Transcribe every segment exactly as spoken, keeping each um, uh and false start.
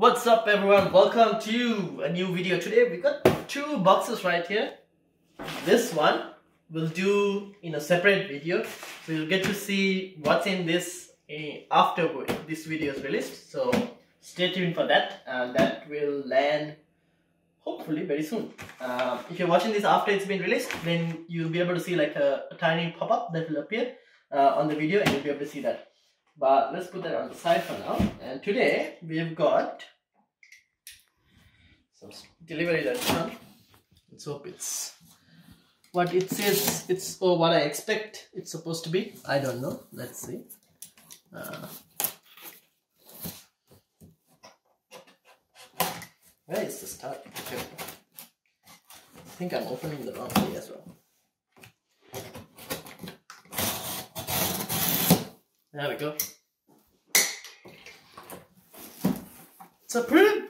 What's up everyone, welcome to a new video. Today we've got two boxes right here. This one we'll do in a separate video, so you'll get to see what's in this after this video is released, so stay tuned for that. Uh, that will land hopefully very soon. Uh, if you're watching this after it's been released, then you'll be able to see like a, a tiny pop-up that will appear uh, on the video, and you'll be able to see that. But let's put that on the side for now. And today we've got some delivery that's come. Let's hope it's what it says it's or what I expect it's supposed to be. I don't know. Let's see. Uh, Where is the start? Okay. I think I'm opening the wrong way as well. There we go. It's a pretty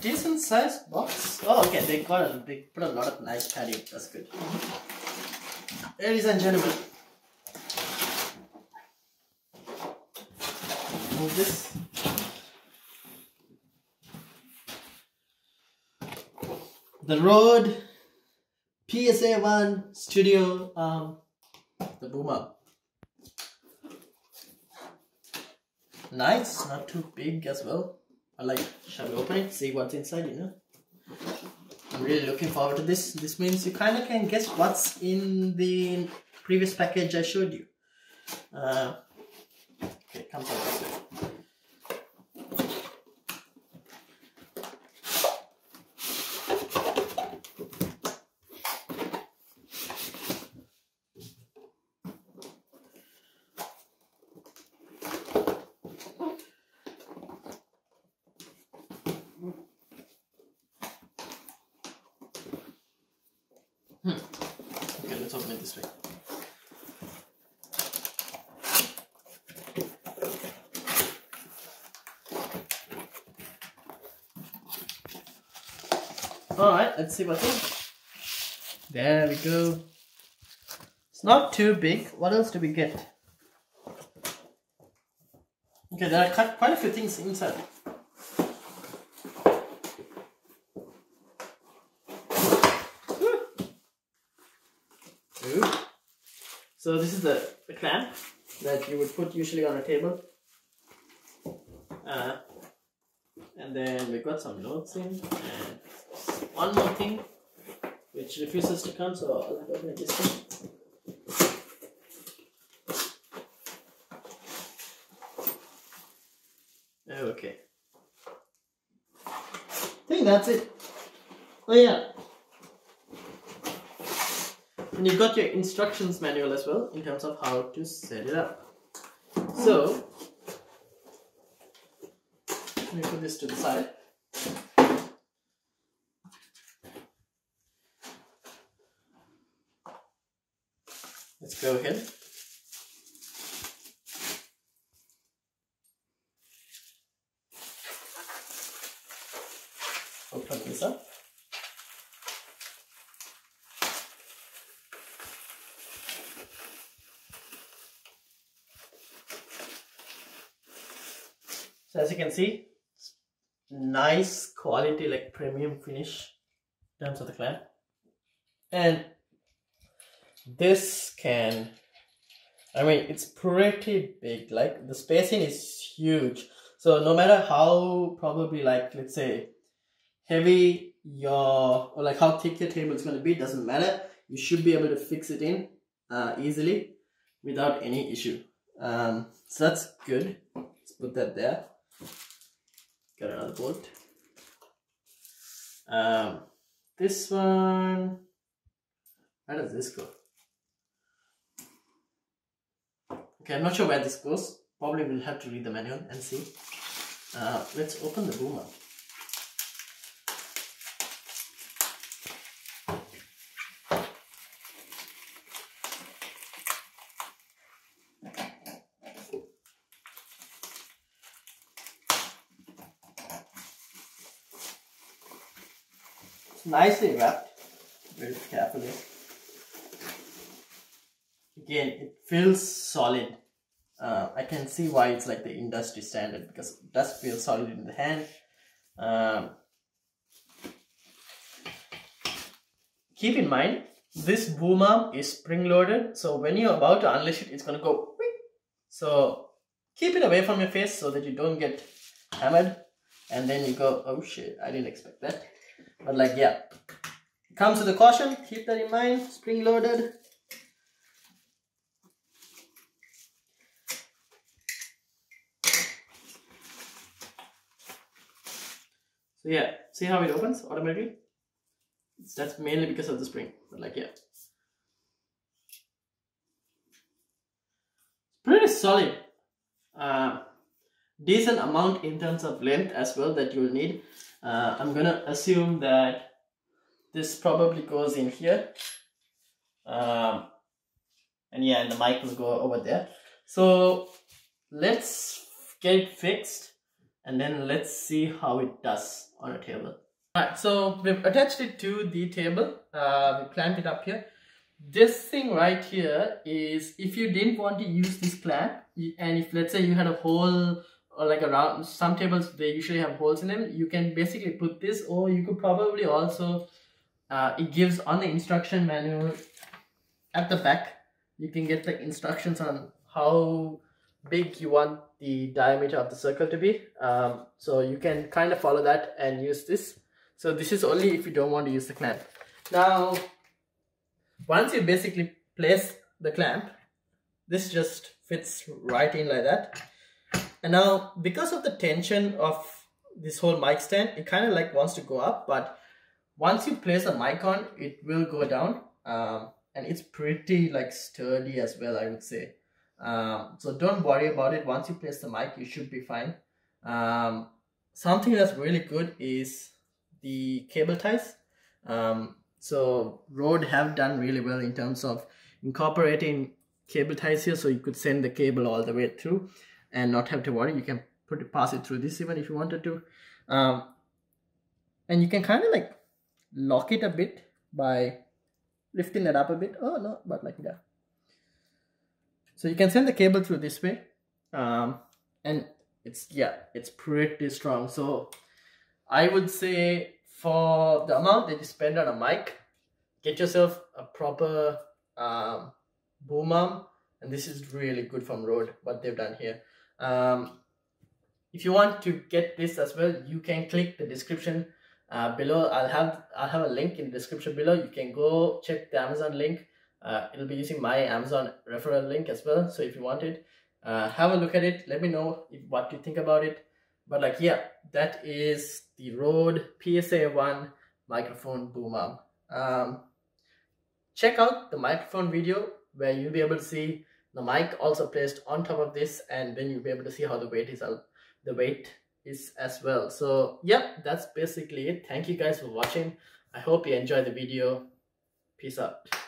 decent sized box. Oh, okay. They got a they put a lot of nice padding. That's good. Ladies and gentlemen, move this. The Rode P S A one Studio, um, the boom up. Nice, not too big as well. I like, shall we open it, see what's inside, you know? I'm really looking forward to this. This means you kind of can guess what's in the previous package I showed you. Uh, okay, come on this way. Hmm. Okay, let's open it this way. Alright, let's see what's in. There we go. It's not too big. What else do we get? Okay, there are quite a few things inside. So this is the, the clamp that you would put usually on a table, uh, and then we got some notes in, and one more thing which refuses to come, so I'll open this thing. Okay, I think that's it. Oh yeah. And you've got your instructions manual as well in terms of how to set it up. So, let me put this to the side. Let's go ahead. Open this up. So as you can see, nice quality, like premium finish in terms of the clamp. And this can, I mean, it's pretty big, like the spacing is huge. So no matter how probably like, let's say, heavy your, or like how thick your table is going to be, doesn't matter. You should be able to fix it in uh, easily without any issue. Um, so that's good. Let's put that there. Got another bolt. Um, this one. Where does this go? Okay, I'm not sure where this goes. Probably we'll have to read the manual and see. Uh, let's open the boom up. Nicely wrapped, very carefully. Again, it feels solid. Uh, I can see why it's like the industry standard, because it does feel solid in the hand. Uh, keep in mind, this boom arm is spring loaded, so when you're about to unleash it, it's going to go whip. So keep it away from your face so that you don't get hammered, and then you go, oh shit, I didn't expect that. But like, yeah, comes with a caution, keep that in mind, spring loaded. So yeah, see how it opens automatically? That's mainly because of the spring, but like, yeah. Pretty solid. Uh, decent amount in terms of length as well that you'll need. Uh, I'm gonna assume that this probably goes in here. Um, and yeah, and the mic will go over there. So let's get it fixed and then let's see how it does on a table. Alright, so we've attached it to the table, uh, we clamped it up here. This thing right here is if you didn't want to use this clamp, and if let's say you had a hole or like a round, some tables they usually have holes in them, you can basically put this, or you could probably also, uh, it gives on the instruction manual at the back, you can get the instructions on how big you want the diameter of the circle to be. Um, so you can kind of follow that and use this. So this is only if you don't want to use the clamp. Now, once you basically place the clamp, this just fits right in like that. And now, because of the tension of this whole mic stand, it kind of like wants to go up, but once you place the mic on, it will go down. Um, and it's pretty like sturdy as well, I would say. Um, so don't worry about it. Once you place the mic, you should be fine. Um, something that's really good is the cable ties. Um, so Rode have done really well in terms of incorporating cable ties here, so you could send the cable all the way through and not have to worry. You can put it, pass it through this even if you wanted to. Um, and you can kind of like lock it a bit by lifting it up a bit. Oh no, but like that. So you can send the cable through this way, um, and it's, yeah, it's pretty strong. So I would say for the amount that you spend on a mic, get yourself a proper um, boom arm, and this is really good from Rode, what they've done here. Um, if you want to get this as well, you can click the description uh, below. I'll have I'll have a link in the description below. You can go check the Amazon link. Uh, it'll be using my Amazon referral link as well. So if you want it, uh, have a look at it. Let me know if, what you think about it. But like, yeah, that is the Rode P S A one microphone boom arm. Um, check out the microphone video where you'll be able to see the mic also placed on top of this, and then you'll be able to see how the weight is out, the weight is as well. So yeah, that's basically it. Thank you guys for watching. I hope you enjoyed the video. Peace out.